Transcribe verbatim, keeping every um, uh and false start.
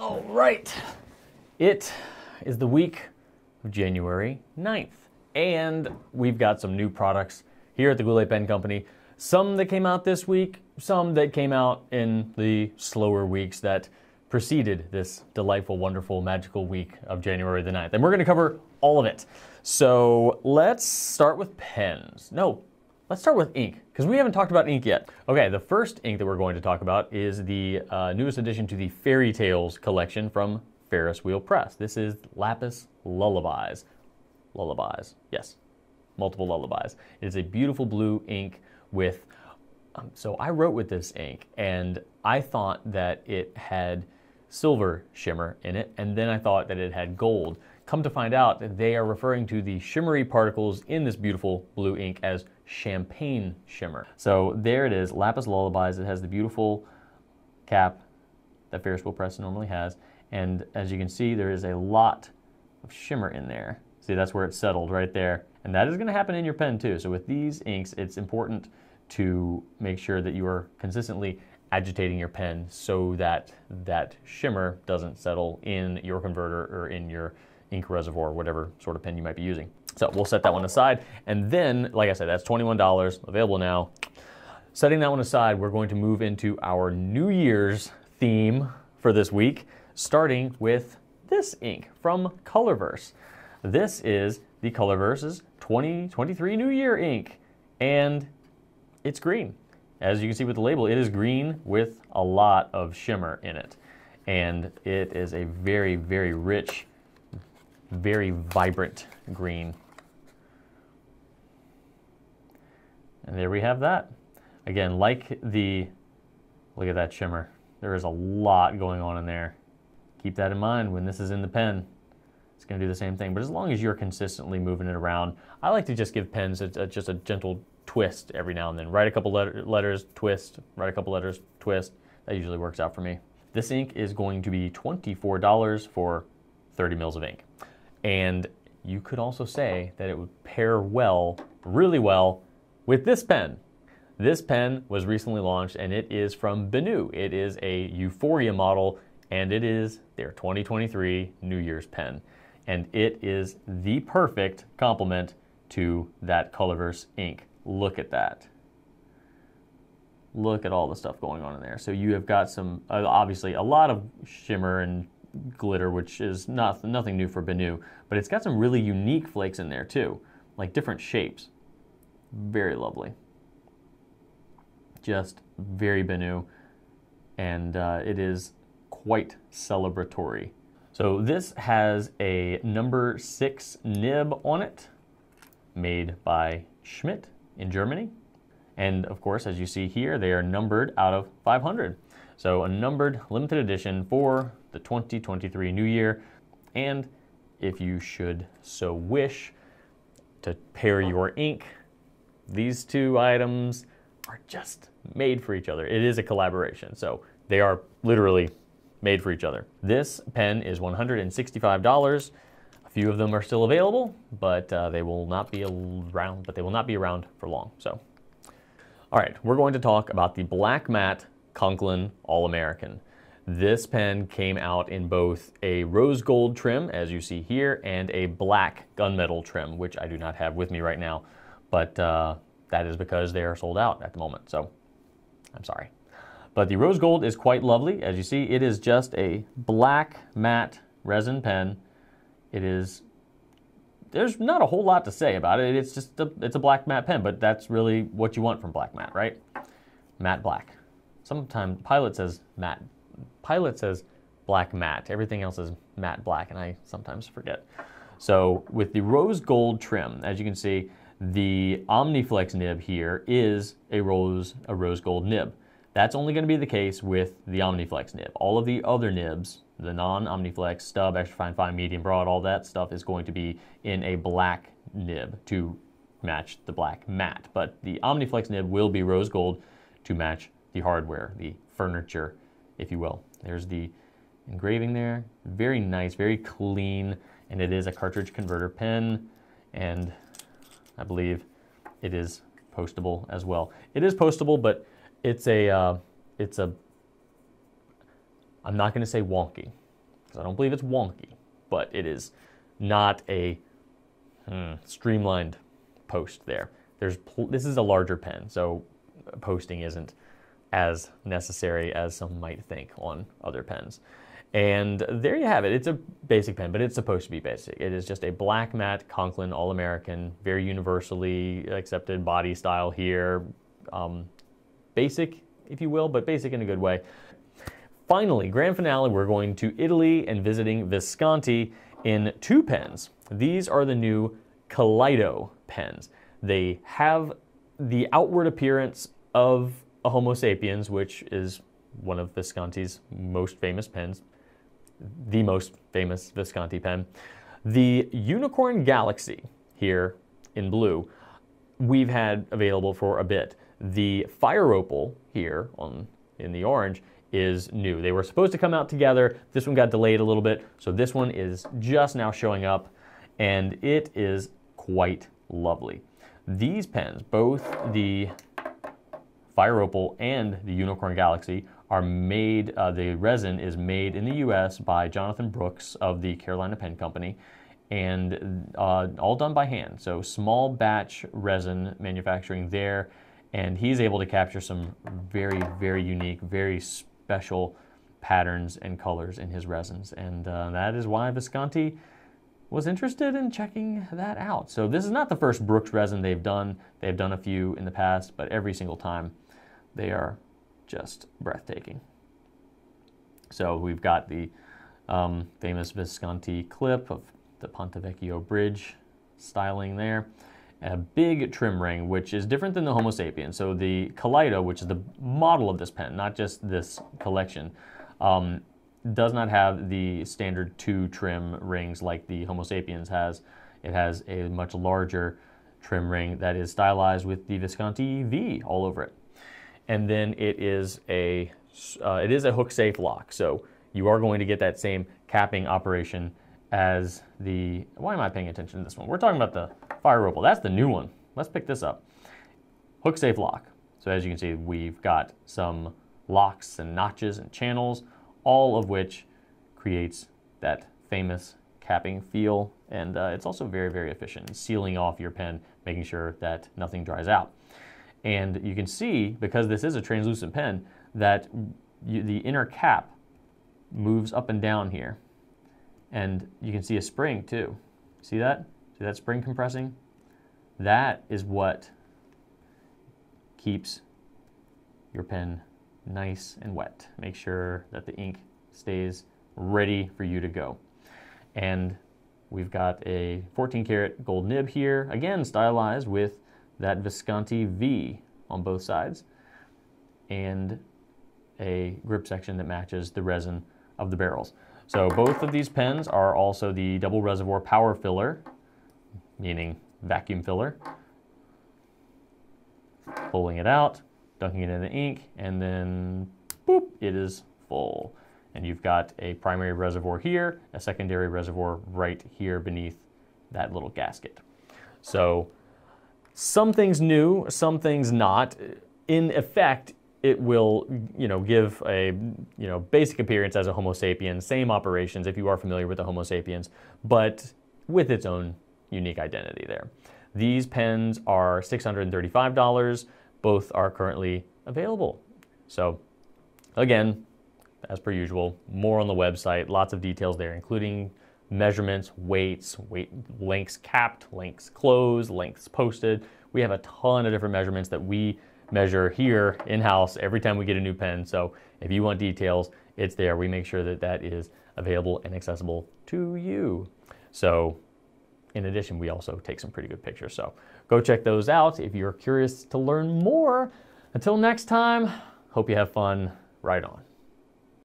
All right. It is the week of January ninth, and we've got some new products here at the Goulet Pen Company. Some that came out this week, some that came out in the slower weeks that preceded this delightful, wonderful, magical week of January the ninth. And we're going to cover all of it. So let's start with pens. No, let's start with ink, because we haven't talked about ink yet. Okay, the first ink that we're going to talk about is the uh, newest addition to the Fairy Tales collection from Ferris Wheel Press. This is Lapis Lullabies. Lullabies, yes, multiple lullabies. It is a beautiful blue ink with, um, so I wrote with this ink, and I thought that it had silver shimmer in it, and then I thought that it had gold. Come to find out that they are referring to the shimmery particles in this beautiful blue ink as champagne shimmer. So there it is, Lapis Lullabies. It has the beautiful cap that Ferris Wheel Press normally has, and as you can see, there is a lot of shimmer in there. See, that's where it's settled right there, and that is going to happen in your pen too. So with these inks, it's important to make sure that you are consistently agitating your pen so that that shimmer doesn't settle in your converter or in your ink reservoir, whatever sort of pen you might be using. So we'll set that one aside. And then, like I said, that's twenty-one dollars, available now. Setting that one aside, we're going to move into our New Year's theme for this week, starting with this ink from Colorverse. This is the Colorverse's twenty twenty-three New Year ink, and it's green. As you can see with the label, it is green with a lot of shimmer in it. And it is a very, very rich, very vibrant green. And there we have that. Again, like the, look at that shimmer. There is a lot going on in there. Keep that in mind when this is in the pen. It's gonna do the same thing, but as long as you're consistently moving it around, I like to just give pens a, a, just a gentle twist every now and then. Write a couple letter, letters, twist, write a couple letters, twist. That usually works out for me. This ink is going to be twenty-four dollars for thirty mils of ink. And you could also say that it would pair well, really well, with this pen. This pen was recently launched, and it is from Benu. It is a Euphoria model, and it is their twenty twenty-three New Year's pen. And it is the perfect complement to that Colorverse ink. Look at that. Look at all the stuff going on in there. So you have got some, uh, obviously a lot of shimmer and glitter, which is not nothing new for Benu, but it's got some really unique flakes in there too, like different shapes. Very lovely. Just very Benu, and uh, it is quite celebratory. So this has a number six nib on it, made by Schmidt in Germany. And of course, as you see here, they are numbered out of five hundred. So a numbered limited edition for the twenty twenty-three New Year. And if you should so wish to pair your ink, these two items are just made for each other. It is a collaboration, so they are literally made for each other. This pen is one hundred sixty-five dollars. Few of them are still available, but uh, they will not be around. But they will not be around for long. So, all right, we're going to talk about the Black Matte Conklin All-American. This pen came out in both a rose gold trim, as you see here, and a black gunmetal trim, which I do not have with me right now. But uh, that is because they are sold out at the moment. So, I'm sorry. But the rose gold is quite lovely, as you see. It is just a black matte resin pen. It is, there's not a whole lot to say about it. It's just, a, it's a black matte pen, but that's really what you want from black matte, right? Matte black. Sometimes Pilot says matte, Pilot says black matte. Everything else is matte black, and I sometimes forget. So with the rose gold trim, as you can see, the OmniFlex nib here is a rose, a rose gold nib. That's only going to be the case with the OmniFlex nib. All of the other nibs, the non-OmniFlex, stub, extra fine, fine, medium, broad, all that stuff is going to be in a black nib to match the black matte. But the OmniFlex nib will be rose gold to match the hardware, the furniture, if you will. There's the engraving there. Very nice, very clean, and it is a cartridge converter pen, and I believe it is postable as well. It is postable, but It's a, uh, it's a, I'm not going to say wonky. because I don't believe it's wonky, but it is not a hmm, streamlined post there. There's this is a larger pen, so posting isn't as necessary as some might think on other pens. And there you have it. It's a basic pen, but it's supposed to be basic. It is just a black matte Conklin All-American, very universally accepted body style here. Um, basic, if you will, but basic in a good way. Finally, grand finale, we're going to Italy and visiting Visconti in two pens. These are the new Kaleido pens. They have the outward appearance of a Homo sapiens, which is one of Visconti's most famous pens, the most famous Visconti pen. The Unicorn Galaxy here in blue, we've had available for a bit. The Fire Opal here on in the orange is new. They were supposed to come out together. This one got delayed a little bit, so this one is just now showing up, and it is quite lovely. These pens, both the Fire Opal and the Unicorn Galaxy, are made, uh, the resin is made in the U S by Jonathan Brooks of the Carolina Pen Company, and uh, all done by hand. So small batch resin manufacturing there, and he's able to capture some very, very unique, very special patterns and colors in his resins. And uh, that is why Visconti was interested in checking that out. So this is not the first Brooks resin they've done. They've done a few in the past, but every single time they are just breathtaking. So we've got the um, famous Visconti clip of the Ponte Vecchio bridge styling there. A big trim ring, which is different than the Homo sapiens. So the Kaleido, which is the model of this pen, not just this collection, um, does not have the standard two trim rings like the Homo sapiens has. It has a much larger trim ring that is stylized with the Visconti V all over it. And then it is a uh, it is a hook safe lock, so you are going to get that same capping operation as the. Why am I paying attention to this one? We're talking about the Fire Opal. That's the new one. Let's pick this up. Hook safe lock. So as you can see, we've got some locks and notches and channels, all of which creates that famous capping feel, and uh, it's also very, very efficient in sealing off your pen, making sure that nothing dries out. And you can see, because this is a translucent pen, that you, the inner cap moves up and down here. And you can see a spring too. See that? See that spring compressing? That is what keeps your pen nice and wet. Make sure that the ink stays ready for you to go. And we've got a fourteen karat gold nib here, again stylized with that Visconti V on both sides, and a grip section that matches the resin of the barrels. So both of these pens are also the double reservoir power filler, meaning vacuum filler. Pulling it out, dunking it in the ink, and then boop, it is full. And you've got a primary reservoir here, a secondary reservoir right here beneath that little gasket. So some things new, some things not. In effect, it will, you know, give a, you know, basic appearance as a Homo sapiens, same operations if you are familiar with the Homo sapiens, but with its own unique identity there. These pens are six hundred thirty-five dollars. Both are currently available. So again, as per usual, more on the website, lots of details there, including measurements, weights, weight, lengths capped, lengths closed, lengths posted. We have a ton of different measurements that we measure here in-house every time we get a new pen. So if you want details, it's there. We make sure that that is available and accessible to you. So in addition, we also take some pretty good pictures. So go check those out if you're curious to learn more. Until next time, hope you have fun. Right on.